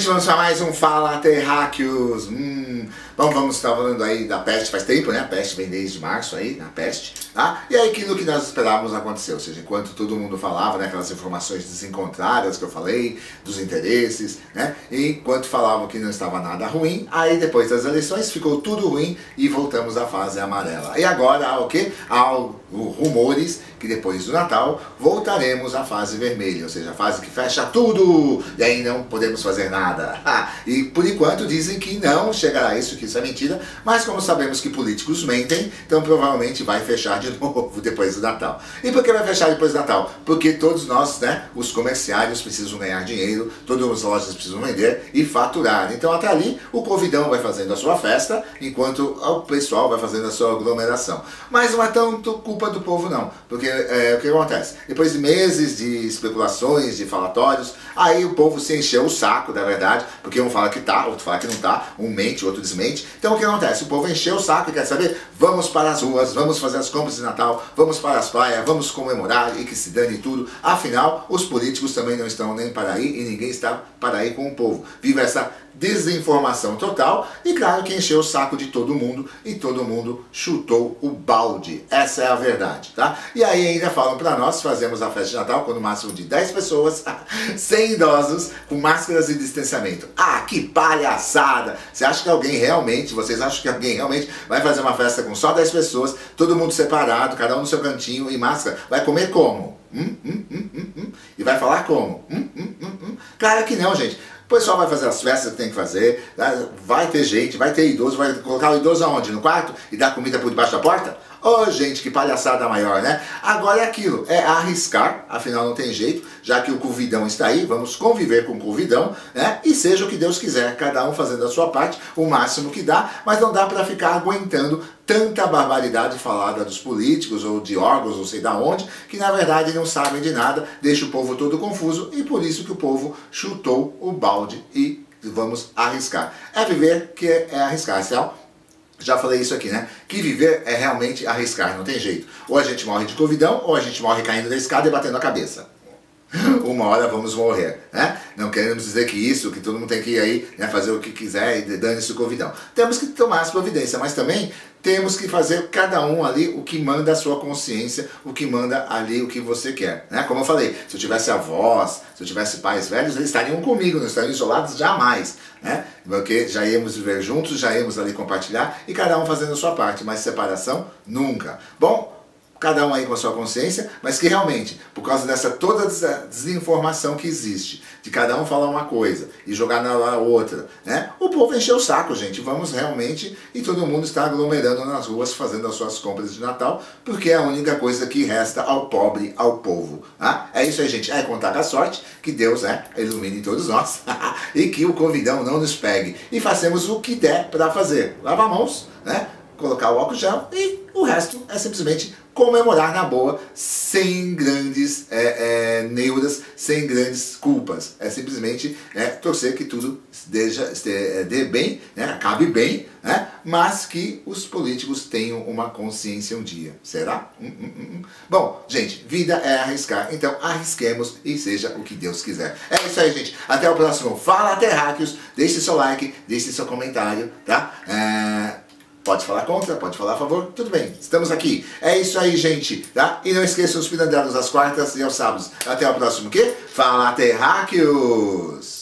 gente, vamos para mais um Fala Terráqueos. Então vamos estar falando aí da peste, faz tempo, né? A peste vem desde março aí, na peste, tá? E aí aquilo que nós esperávamos aconteceu, ou seja, enquanto todo mundo falava, né, aquelas informações desencontradas que eu falei, dos interesses, né? E enquanto falavam que não estava nada ruim, aí depois das eleições ficou tudo ruim e voltamos à fase amarela. E agora há o quê? Há rumores que depois do Natal voltaremos à fase vermelha, ou seja, a fase que fecha tudo e aí não podemos fazer nada. E por enquanto dizem que não chegará isso, que isso é mentira, mas como sabemos que políticos mentem, então provavelmente vai fechar de novo depois do Natal. E por que vai fechar depois do Natal? Porque todos nós, né, os comerciários precisam ganhar dinheiro, todas as lojas precisam vender e faturar. Então até ali o convidão vai fazendo a sua festa, enquanto o pessoal vai fazendo a sua aglomeração. Mas não é tanto culpa do povo não, porque o que acontece? Depois de meses de especulações, de falatórios, aí o povo se encheu o saco, na verdade, porque um fala que tá, outro fala que não tá, um mente, o outro desmente. Então o que acontece? O povo encheu o saco e quer saber, vamos para as ruas, vamos fazer as compras de Natal, vamos para as praias, vamos comemorar e que se dane tudo. Afinal, os políticos também não estão nem para aí e ninguém está para aí com o povo. Viva essa desinformação total e claro que encheu o saco de todo mundo e todo mundo chutou o balde. Essa é a verdade, tá? E aí ainda falam para nós, fazemos a festa de Natal com no máximo de 10 pessoas, sem idosos, com máscaras e distanciamento. Ah, que palhaçada! Você acha que alguém realmente, vocês acham que alguém realmente vai fazer uma festa com só 10 pessoas, todo mundo separado, cada um no seu cantinho e máscara? Vai comer como? E vai falar como? Claro que não, gente. O pessoal vai fazer as festas que tem que fazer, vai ter gente, vai ter idoso, vai colocar o idoso aonde? No quarto? E dar comida por debaixo da porta? Ô, gente, que palhaçada maior, né? Agora é aquilo, é arriscar, afinal não tem jeito, já que o convidão está aí, vamos conviver com o convidão, né? E seja o que Deus quiser, cada um fazendo a sua parte, o máximo que dá, mas não dá para ficar aguentando tanta barbaridade falada dos políticos ou de órgãos, ou sei da onde, que na verdade não sabem de nada, deixa o povo todo confuso e por isso que o povo chutou o balde e vamos arriscar. É viver que é arriscar, certo? Já falei isso aqui, né? Que viver é realmente arriscar, não tem jeito. Ou a gente morre de covidão, ou a gente morre caindo da escada e batendo a cabeça. Uma hora vamos morrer, né? Não queremos dizer que isso, que todo mundo tem que ir aí, né, fazer o que quiser e dane-se o covidão. Temos que tomar as providências, mas também temos que fazer cada um ali o que manda a sua consciência, o que manda ali o que você quer, né? Como eu falei, se eu tivesse avós, se eu tivesse pais velhos, eles estariam comigo, não estariam isolados jamais, né? Porque já íamos viver juntos, já íamos ali compartilhar e cada um fazendo a sua parte, mas separação nunca. Bom, cada um aí com a sua consciência, mas que realmente, por causa dessa toda essa desinformação que existe, de cada um falar uma coisa e jogar na outra, né? O povo encheu o saco, gente, vamos realmente, e todo mundo está aglomerando nas ruas, fazendo as suas compras de Natal, porque é a única coisa que resta ao pobre, ao povo, tá? É isso aí, gente, é contar com a sorte, que Deus, né, ilumine todos nós, e que o convidão não nos pegue, e façamos o que der para fazer, lavar as mãos, né? Colocar o álcool gel e o resto é simplesmente comemorar na boa, sem grandes neuras, sem grandes culpas. É simplesmente torcer que tudo dê bem, né, acabe bem, né, mas que os políticos tenham uma consciência um dia. Será? Bom, gente, vida é arriscar, então arrisquemos e seja o que Deus quiser. É isso aí, gente. Até o próximo Fala Terráqueos. Deixe seu like, deixe seu comentário, tá? Pode falar contra, pode falar a favor, tudo bem, estamos aqui. É isso aí, gente, tá? E não esqueçam os Pirandellos às quartas e aos sábados. Até o próximo, Fala Terráqueos!